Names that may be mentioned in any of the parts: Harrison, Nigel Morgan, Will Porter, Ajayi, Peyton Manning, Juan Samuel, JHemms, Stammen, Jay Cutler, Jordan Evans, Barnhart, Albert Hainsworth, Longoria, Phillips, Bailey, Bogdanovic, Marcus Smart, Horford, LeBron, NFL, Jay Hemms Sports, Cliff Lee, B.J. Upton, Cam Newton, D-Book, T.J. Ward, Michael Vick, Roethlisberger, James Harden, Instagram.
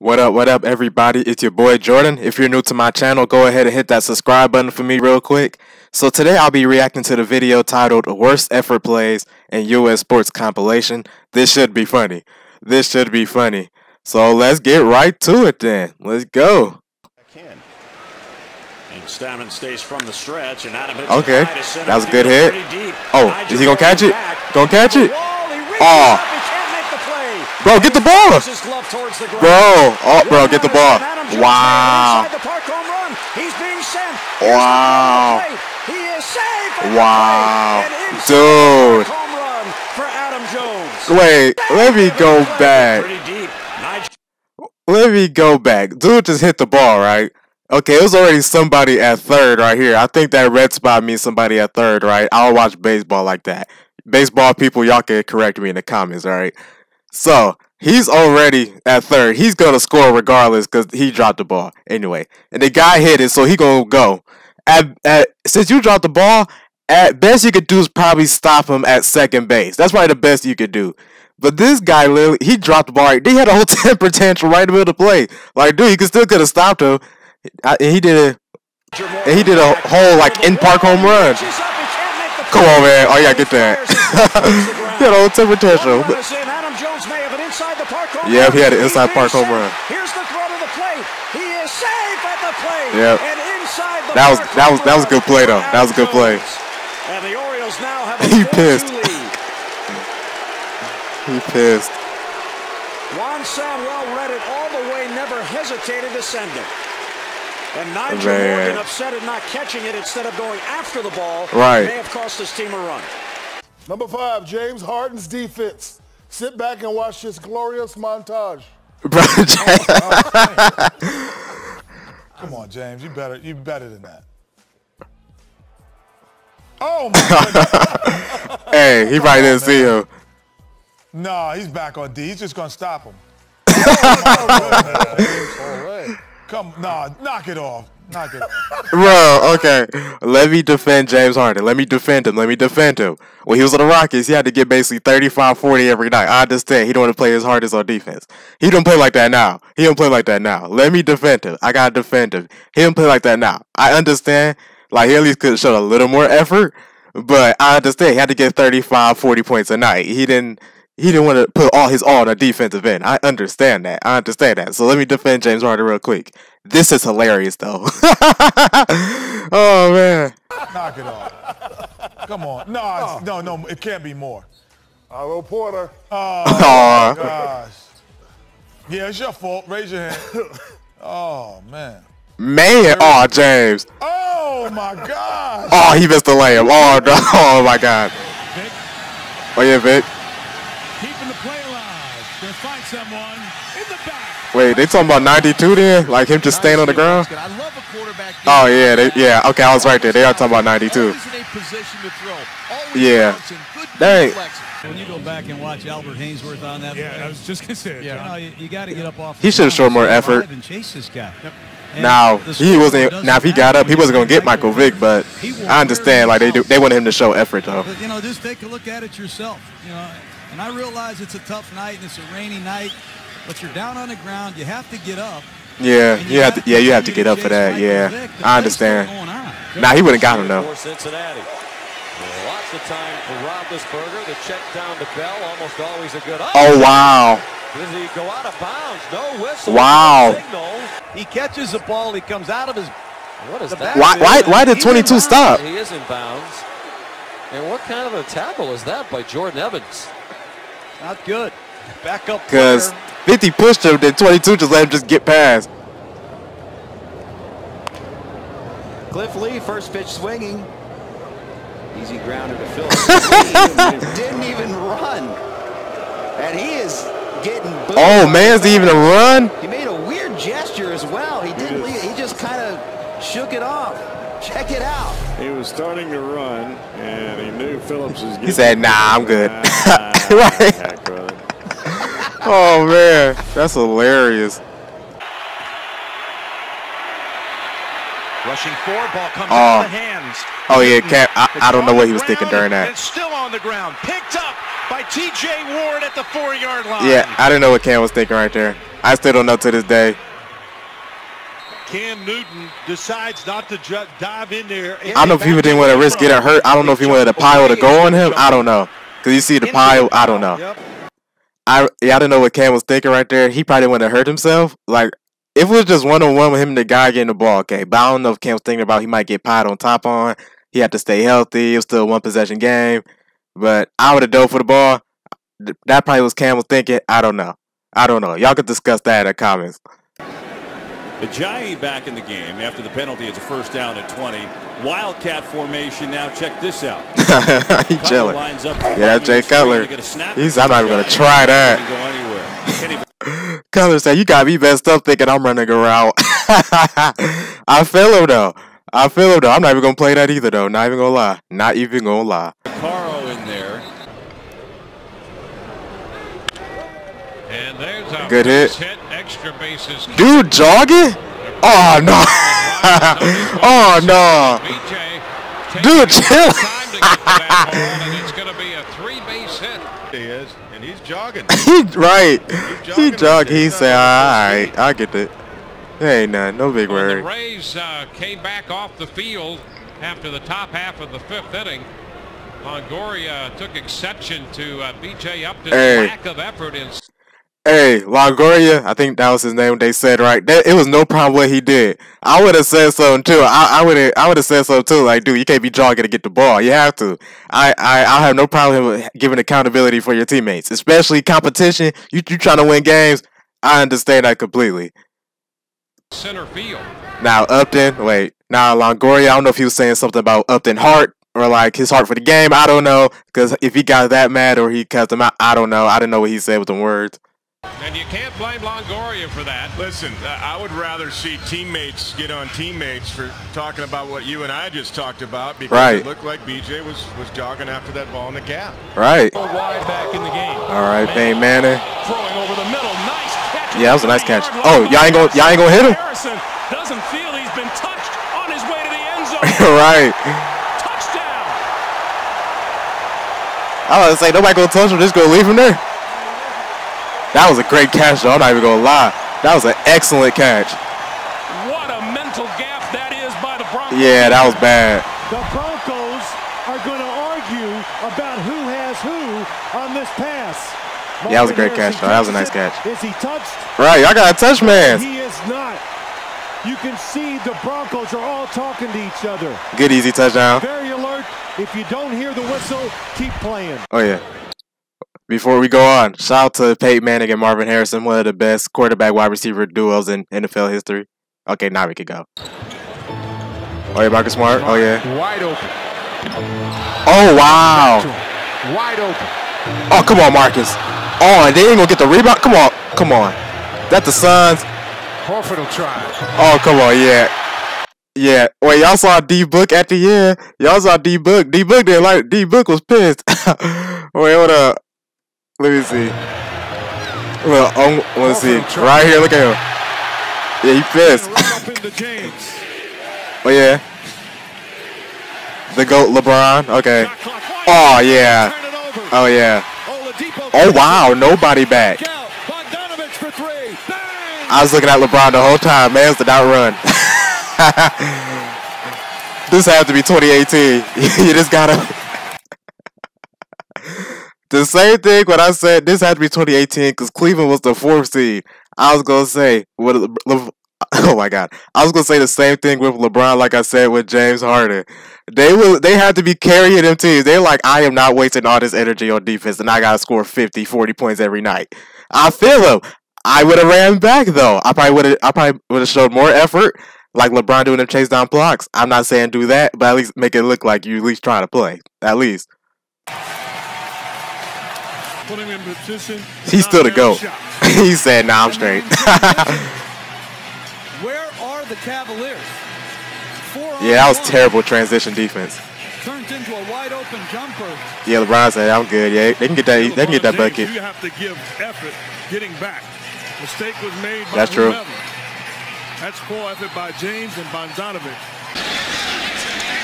What up, everybody? It's your boy, Jordan. If you're new to my channel, go ahead and hit that subscribe button for me real quick. So today I'll be reacting to the video titled, Worst Effort Plays in U.S. Sports Compilation. This should be funny. This should be funny. So let's get right to it then. Let's go. And Stammen stays from the stretch. And okay, that was a good hit. Oh, is he going to catch it? Going to catch it? Oh. Bro, get the ball! Bro, oh, bro, get the ball. Wow. Wow. Wow. Dude. Wait, let me go back. Let me go back. Dude just hit the ball, right? Okay, it was already somebody at third right here. I think that red spot means somebody at third, right? I don't watch baseball like that. Baseball people, y'all can correct me in the comments, all right? So, he's already at third. He's going to score regardless because he dropped the ball. Anyway, and the guy hit it, so he going to go. Since you dropped the ball, at best you could do is probably stop him at second base. That's probably the best you could do. But this guy, literally, he dropped the ball. They had a whole temper tantrum right in the middle of the play. Like, dude, you still could have stopped him. And he did a whole, like, in-park home run. Come on, man. Oh, yeah, get that. He had a whole temper tantrum. Yeah, he had an inside park home run. Here's the throw to the plate. He is safe at the plate. Yep. And inside the that was a good play though. That was a good play. And the Orioles now have a 4-2 lead. He pissed. Juan Samuel read it all the way, never hesitated to send it. And Nigel Morgan upset at not catching it instead of going after the ball. Right. May have cost his team a run. Number 5, James Harden's defense. Sit back and watch this glorious montage. Come on, James. You better than that. Oh my God. Hey, he probably didn't see him. No, he's back on D. He's just gonna stop him. All right. Come, nah, knock it off. Knock it off. Bro, okay. Let me defend James Harden. Let me defend him. Let me defend him. When he was on the Rockies, he had to get basically 35, 40 every night. I understand. He don't want to play his hardest on defense. He don't play like that now. He don't play like that now. Let me defend him. I got to defend him. He don't play like that now. I understand. Like, he at least could have shown a little more effort. But I understand. He had to get 35, 40 points a night. He didn't want to put all his all on a defensive end. I understand that. I understand that. So let me defend James Harden real quick. This is hilarious, though. Oh, man. Knock it off. Come on. No, oh. No, it can't be more. Will Porter. Oh, gosh. Yeah, it's your fault. Raise your hand. Oh, man. Man. Oh, James. Oh, my gosh. Oh, he missed the layup. Oh, no. Oh my God. Vic. Oh, yeah, Vic. Keeping the play alive. They'll find someone in the back. Wait, they talking about 92 then? Like him just staying on the ground? I love a quarterback. Oh, yeah. Okay, I was right there. They are talking about 92. Yeah. Dang. When you go back and watch Albert Hainsworth on that. Yeah, play, I was just going to say it. Yeah. You got to get up off. He should have shown more effort. And chase this guy. Yep. Now if he got up, he wasn't gonna get Michael Vick, but I understand. Like they wanted him to show effort though. But, just take a look at it yourself. And I realize it's a tough night and it's a rainy night, but you're down on the ground. You have to get up. Yeah, you have to get up for that. Yeah, I understand. Nah, he wouldn't got him though. Lots of time for Roethlisberger to check down to Bell. Almost always a good. Oh wow. Does he go out of bounds? No whistle. Wow. He catches the ball. He comes out of his. What is that? Why did 22 stop? He is in bounds. And what kind of a tackle is that by Jordan Evans? Not good. Back up. Because 50 pushed him, then 22 just let him just get past. Cliff Lee, first pitch swinging. Easy grounder to Phillips. Didn't even run. And he is. Oh, man's even a run. He made a weird gesture as well. He didn't leave. He just kind of shook it off. Check it out. He was starting to run, and he knew Phillips was. He said, "Nah, I'm good." Right. Oh man, that's hilarious. Rushing forward, ball comes out of the hands. Oh yeah, I don't know what he was thinking during that. It's still on the ground, picked up by T.J. Ward at the 4-yard line. Yeah, I didn't know what Cam was thinking right there. I still don't know to this day. Cam Newton decides not to dive in there. I don't know if he didn't want to risk getting hurt. I don't know if he wanted the pile to go on him. I don't know. Because you see the pile, I don't know. I don't know what Cam was thinking right there. He probably wouldn't have hurt himself. Like, if it was just one-on-one with him and the guy getting the ball, okay. But I don't know if Cam was thinking about he might get piled on top on. He had to stay healthy. It was still a one-possession game. But I would have dove for the ball. That probably was Cam was thinking. I don't know. I don't know. Y'all could discuss that in the comments. Ajayi back in the game after the penalty. It's a first down at 20. Wildcat formation now. Check this out. He's chilling. Yeah, that's Jay Cutler. He's, I'm not even going to try that. Cutler said, you got me messed up thinking I'm running around. I feel him, though. I feel him, though. I'm not even going to play that either, though. Not even going to lie. Not even going to lie. Caro in there. And there's a good hit. Dude, jogging? Oh no! Oh no! Dude, chill! And he's jogging. Right? He jogged. He said, "All right, I get it." There ain't nothing. No big worry. The Rays came back off the field after the top half of the fifth inning. Longoria took exception to B.J. Upton's lack of effort in. Hey, Longoria, I think that was his name they said, right? It was no problem what he did. I would have said something, too. I would have said something, too. Like, dude, you can't be jogging to get the ball. You have to. I have no problem with giving accountability for your teammates, especially competition. You trying to win games. I understand that completely. Center field. Now, Upton. Wait. Now, Longoria, I don't know if he was saying something about Upton Hart. Or like his heart for the game. I don't know. Because if he got that mad or he cussed him out, I don't know. I didn't know what he said with the words. And you can't blame Longoria for that. Listen, I would rather see teammates get on teammates for talking about what you and I just talked about, because right. It looked like B.J. was jogging after that ball in the gap. Right. Wide back in the game. All right, Peyton Manning. Throwing over the middle. Nice catch. Yeah, that was a nice catch. Oh, y'all ain't gonna hit him. Harrison doesn't feel he's been touched on his way to the end zone. Right. Touchdown. I was gonna say nobody gonna touch him. Just gonna leave him there. That was a great catch, though. I'm not even going to lie. That was an excellent catch. What a mental gap that is by the Broncos. Yeah, that was bad. The Broncos are going to argue about who has who on this pass. Yeah, that was a great catch, though. That was a nice catch. Is he touched? Right, y'all got a touch, man. He is not. You can see the Broncos are all talking to each other. Good, easy touchdown. Very alert. If you don't hear the whistle, keep playing. Oh, yeah. Before we go on, shout out to Peyton Manning and Marvin Harrison, one of the best quarterback-wide receiver duos in NFL history. Okay, now we can go. Oh, yeah, Marcus Smart. Oh, yeah. Wide open. Oh, wow. Wide open. Oh, come on, Marcus. Oh, and they ain't going to get the rebound? Come on. Come on. That's the Suns. Horford will try. Oh, come on, yeah. Yeah. Wait, y'all saw D-Book at the end? Y'all saw D-Book. D-Book didn't like D-Book was pissed. Wait, hold up. Let me see. Well, let's see. Right here, look at him. Yeah, he pissed. Oh, yeah. The GOAT, LeBron. Okay. Oh, yeah. Oh, yeah. Oh, wow. Nobody back. I was looking at LeBron the whole time. Man, did not run. This has to be 2018. You just got to... The same thing when I said this had to be 2018 because Cleveland was the 4th seed. I was going to say, oh my God. I was going to say the same thing with LeBron like I said with James Harden. They had to be carrying them teams. They're like, I am not wasting all this energy on defense and I got to score 50, 40 points every night. I feel them. I would have ran back though. I probably would have showed more effort like LeBron doing the chase down blocks. I'm not saying do that, but at least make it look like you at least trying to play. At least. He's still the GOAT. He said, nah, I'm straight. Where are the Cavaliers? Yeah, that was terrible transition defense. Turns into a wide open jumper. Yeah, LeBron said, I'm good. Yeah, they can get that bucket. You have to give effort getting back. Mistake was made by that's true. Whoever. That's poor effort by James and Bogdanovic.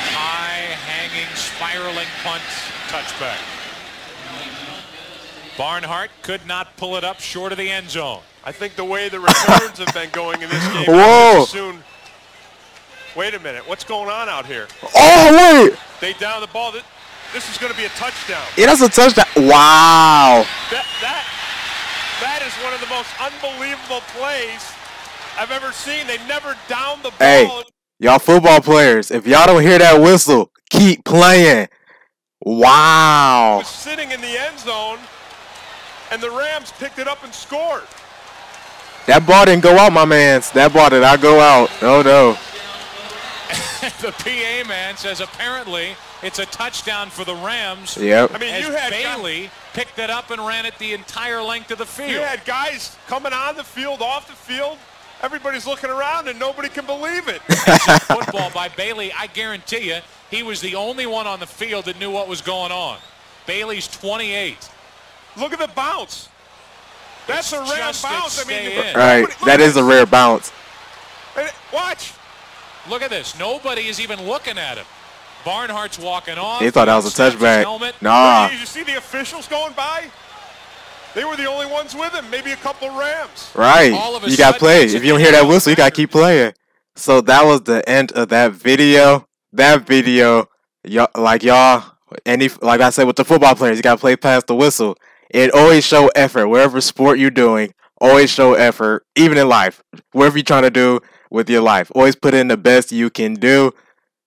High hanging, spiraling punt, touchback. Barnhart could not pull it up short of the end zone. I think the way the returns have been going in this game. Whoa. Soon. Wait a minute. What's going on out here? Oh, wait. They down the ball. This is going to be a touchdown. Yeah, that's a touchdown. Wow. That is one of the most unbelievable plays I've ever seen. They never down the ball. Hey, y'all football players, if y'all don't hear that whistle, keep playing. Wow. Was sitting in the end zone, and the Rams picked it up and scored. That ball didn't go out, my mans. That ball did not go out. Oh, no. The PA man says apparently it's a touchdown for the Rams. Yep. I mean, you had Bailey picked it up and ran it the entire length of the field. You had guys coming on the field, off the field. Everybody's looking around, and nobody can believe it. Football by Bailey, I guarantee you, he was the only one on the field that knew what was going on. Bailey's 28. Look at the bounce. That's a rare bounce. I mean, right. That is a rare bounce. Watch. Look at this. Nobody is even looking at him. Barnhart's walking on. They thought that was a touchback. Nah. Did you see the officials going by? They were the only ones with him. Maybe a couple of Rams. Right. You got to play. If you don't hear that whistle, you got to keep playing. So that was the end of that video. That video, like I said with the football players, you got to play past the whistle. It always show effort. Wherever sport you're doing, always show effort, even in life. Whatever you're trying to do with your life, always put in the best you can do.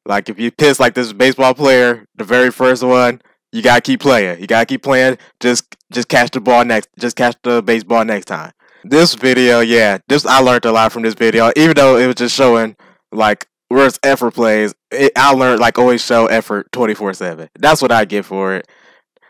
Like if you piss like this baseball player, the very first one, you got to keep playing. You got to keep playing. Just catch the ball next. Just catch the baseball next time. This video, yeah, I learned a lot from this video, even though it was just showing like where it's effort plays. I learned like always show effort 24/7. That's what I get for it.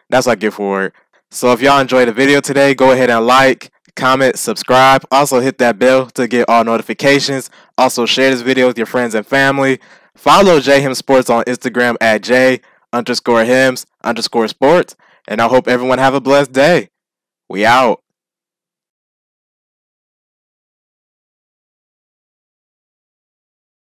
That's what I get for it. So if y'all enjoyed the video today, go ahead and like, comment, subscribe. Also hit that bell to get all notifications. Also share this video with your friends and family. Follow Jay Hemms Sports on Instagram at J_Hemms_sports. And I hope everyone have a blessed day. We out.